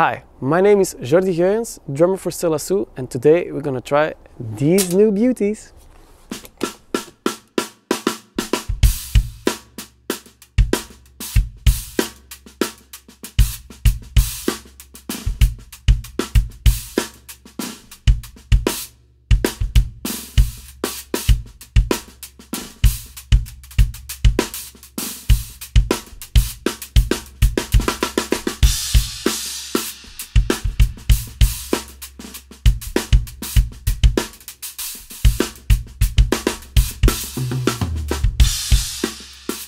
Hi, my name is Jordi Geuens, drummer for Celasu, and today we're gonna try these new beauties.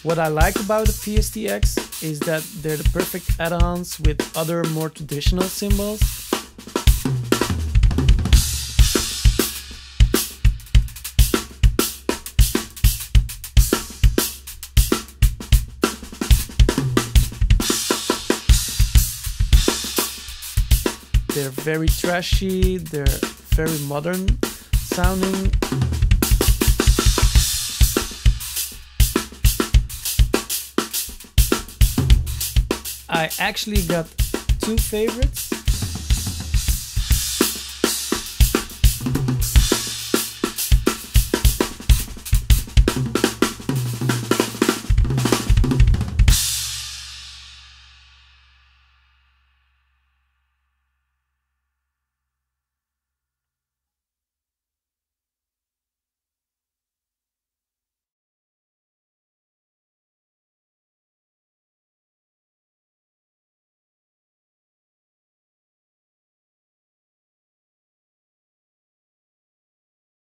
What I like about the PSTX is that they're the perfect add-ons with other more traditional cymbals. They're very trashy, they're very modern sounding. I actually got two favorites.